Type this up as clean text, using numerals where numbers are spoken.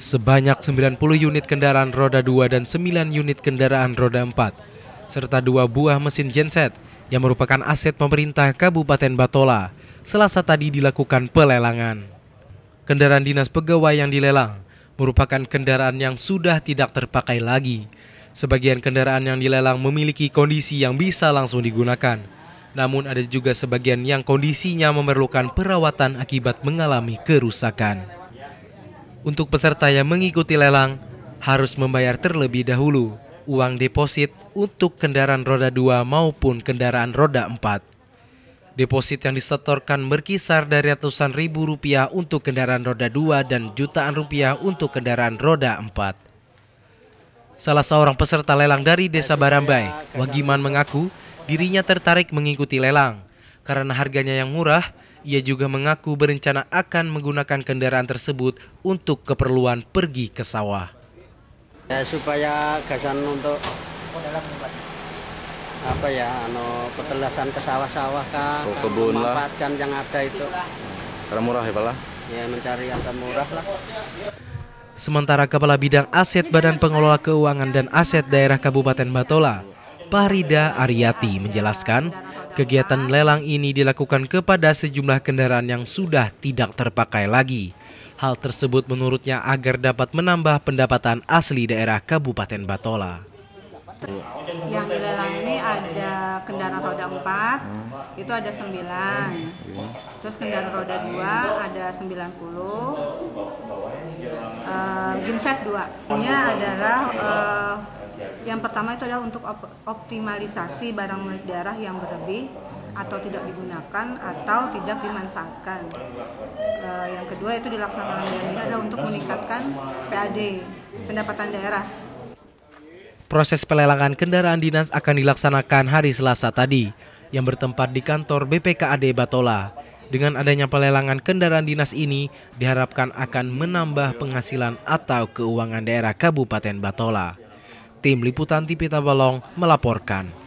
Sebanyak 90 unit kendaraan roda 2 dan 9 unit kendaraan roda 4, serta 2 buah mesin genset yang merupakan aset pemerintah Kabupaten Batola, Selasa tadi dilakukan pelelangan. Kendaraan dinas pegawai yang dilelang merupakan kendaraan yang sudah tidak terpakai lagi. Sebagian kendaraan yang dilelang memiliki kondisi yang bisa langsung digunakan. Namun ada juga sebagian yang kondisinya memerlukan perawatan akibat mengalami kerusakan. Untuk peserta yang mengikuti lelang, harus membayar terlebih dahulu uang deposit untuk kendaraan roda 2 maupun kendaraan roda 4. Deposit yang disetorkan berkisar dari ratusan ribu rupiah untuk kendaraan roda 2 dan jutaan rupiah untuk kendaraan roda 4. Salah seorang peserta lelang dari Desa Barambai, Wagiman, mengaku dirinya tertarik mengikuti lelang. Karena harganya yang murah, ia juga mengaku berencana akan menggunakan kendaraan tersebut untuk keperluan pergi ke sawah. Ya, supaya gasan untuk peternakan ke sawah-sawah kah, memanfaatkan yang ada itu. Karena murah ya, Pak lah. Ya, mencari yang murah lah. Sementara Kepala Bidang Aset Badan Pengelola Keuangan dan Aset Daerah Kabupaten Batola, Farida Ariati, menjelaskan kegiatan lelang ini dilakukan kepada sejumlah kendaraan yang sudah tidak terpakai lagi. Hal tersebut menurutnya agar dapat menambah pendapatan asli daerah Kabupaten Batola. Yang dilelang ini ada kendaraan roda 4, itu ada 9, terus kendaraan roda 2 ada 90, genset 2. Ini adalah yang pertama itu adalah untuk optimalisasi barang milik daerah yang berlebih atau tidak digunakan atau tidak dimanfaatkan. Yang kedua itu dilaksanakan adalah untuk meningkatkan PAD, pendapatan daerah. Proses pelelangan kendaraan dinas akan dilaksanakan hari Selasa tadi yang bertempat di kantor BPKAD Batola. Dengan adanya pelelangan kendaraan dinas ini diharapkan akan menambah penghasilan atau keuangan daerah Kabupaten Batola. Tim Liputan TV Tabalong melaporkan.